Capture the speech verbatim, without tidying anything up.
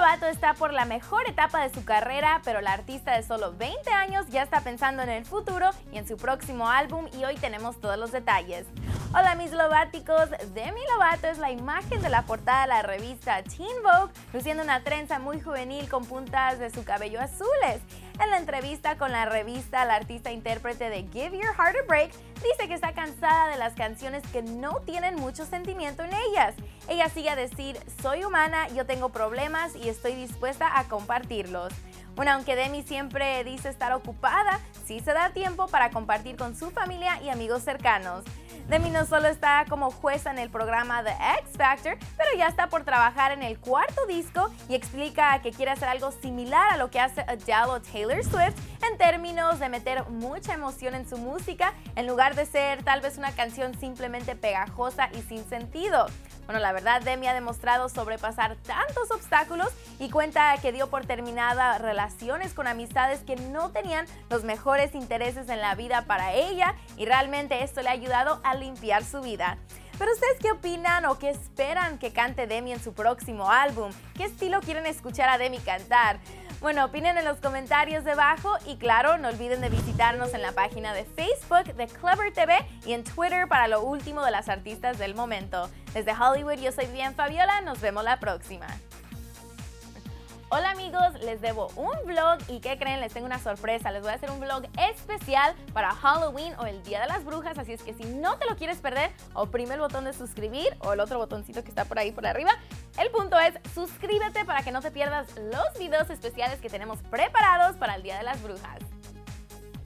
Lovato está por la mejor etapa de su carrera, pero la artista de solo veinte años ya está pensando en el futuro y en su próximo álbum, y hoy tenemos todos los detalles. Hola mis Lováticos, Demi Lovato es la imagen de la portada de la revista Teen Vogue, luciendo una trenza muy juvenil con puntas de su cabello azules. En la entrevista con la revista, la artista intérprete de Give Your Heart A Break dice que está cansada de las canciones que no tienen mucho sentimiento en ellas. Ella sigue a decir, soy humana, yo tengo problemas y estoy dispuesta a compartirlos. Bueno, aunque Demi siempre dice estar ocupada, sí se da tiempo para compartir con su familia y amigos cercanos. Demi no solo está como jueza en el programa The X Factor, pero ya está por trabajar en el cuarto disco y explica que quiere hacer algo similar a lo que hace Adele o Taylor Swift en términos de meter mucha emoción en su música en lugar de ser tal vez una canción simplemente pegajosa y sin sentido. Bueno, la verdad Demi ha demostrado sobrepasar tantos obstáculos y cuenta que dio por terminada relaciones con amistades que no tenían los mejores intereses en la vida para ella, y realmente esto le ha ayudado a limpiar su vida. Pero ¿ustedes qué opinan o qué esperan que cante Demi en su próximo álbum? ¿Qué estilo quieren escuchar a Demi cantar? Bueno, opinen en los comentarios debajo y claro, no olviden de visitarnos en la página de Facebook de Clevver T V y en Twitter para lo último de las artistas del momento. Desde Hollywood, yo soy Vivian Fabiola, nos vemos la próxima. Hola amigos, les debo un vlog y ¿qué creen? Les tengo una sorpresa. Les voy a hacer un vlog especial para Halloween o el Día de las Brujas, así es que si no te lo quieres perder, oprime el botón de suscribir o el otro botoncito que está por ahí por arriba. El punto es, suscríbete para que no te pierdas los videos especiales que tenemos preparados para el Día de las Brujas.